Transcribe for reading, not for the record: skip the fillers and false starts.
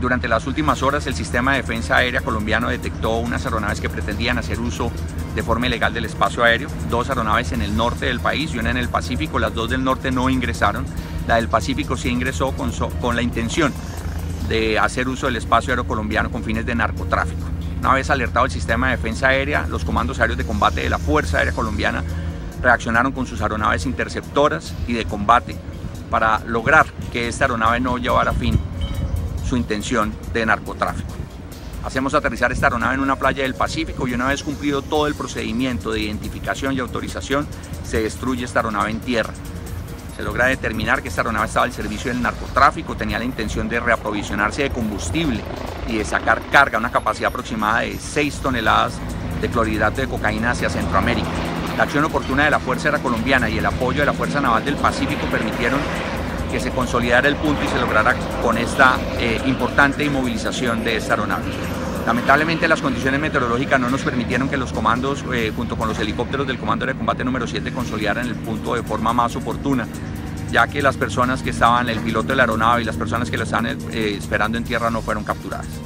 Durante las últimas horas, el sistema de defensa aérea colombiano detectó unas aeronaves que pretendían hacer uso de forma ilegal del espacio aéreo. Dos aeronaves en el norte del país y una en el Pacífico. Las dos del norte no ingresaron. La del Pacífico sí ingresó con la intención de hacer uso del espacio aéreo colombiano con fines de narcotráfico. Una vez alertado el sistema de defensa aérea, los comandos aéreos de combate de la Fuerza Aérea Colombiana reaccionaron con sus aeronaves interceptoras y de combate para lograr que esta aeronave no llevara a fin su intención de narcotráfico. Hacemos aterrizar esta aeronave en una playa del Pacífico y una vez cumplido todo el procedimiento de identificación y autorización, se destruye esta aeronave en tierra. Se logra determinar que esta aeronave estaba al servicio del narcotráfico, tenía la intención de reaprovisionarse de combustible y de sacar carga, una capacidad aproximada de 6 toneladas de clorhidrato de cocaína hacia Centroamérica. La acción oportuna de la Fuerza Aérea Colombiana y el apoyo de la Fuerza Naval del Pacífico permitieron que se consolidara el punto y se lograra con esta importante inmovilización de esta aeronave. Lamentablemente las condiciones meteorológicas no nos permitieron que los comandos, junto con los helicópteros del Comando de Combate número 7, consolidaran el punto de forma más oportuna, ya que las personas que estaban, el piloto de la aeronave y las personas que lo estaban esperando en tierra no fueron capturadas.